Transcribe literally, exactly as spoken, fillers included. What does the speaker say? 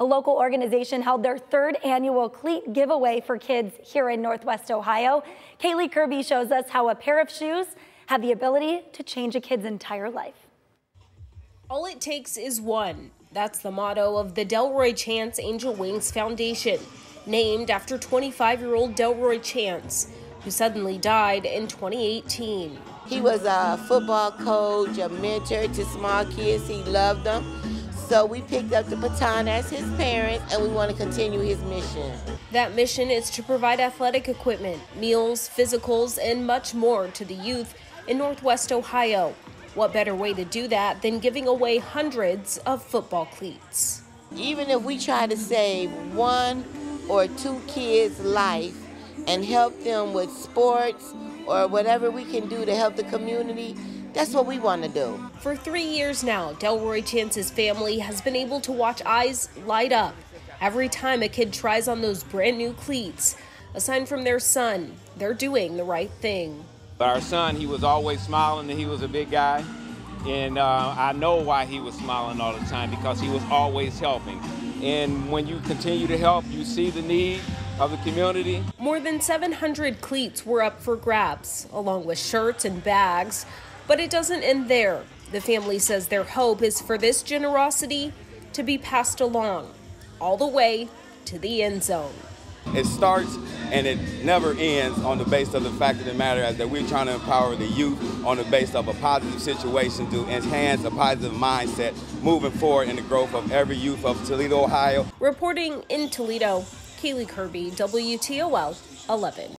A local organization held their third annual cleat giveaway for kids here in Northwest Ohio. Kaylee Kirby shows us how a pair of shoes have the ability to change a kid's entire life. All it takes is one. That's the motto of the Delroy Chance Angel Wings Foundation, named after twenty-five-year-old Delroy Chance, who suddenly died in twenty eighteen. He was a football coach, a mentor to small kids. He loved them. So we picked up the baton as his parents, and we want to continue his mission. That mission is to provide athletic equipment, meals, physicals, and much more to the youth in Northwest Ohio. What better way to do that than giving away hundreds of football cleats? Even if we try to save one or two kids' life and help them with sports or whatever we can do to help the community, that's what we want to do. For three years now, Delroy Chance's family has been able to watch eyes light up every time a kid tries on those brand new cleats. A sign from their son, they're doing the right thing. Our son, he was always smiling, and he was a big guy. And uh, I know why he was smiling all the time, because he was always helping. And when you continue to help, you see the need of the community. More than seven hundred cleats were up for grabs, along with shirts and bags. But it doesn't end there. The family says their hope is for this generosity to be passed along, all the way to the end zone. It starts and it never ends on the basis of the fact of the matter is that we're trying to empower the youth on the basis of a positive situation to enhance a positive mindset moving forward in the growth of every youth of Toledo, Ohio. Reporting in Toledo, Kaylee Kirby, W T O L eleven.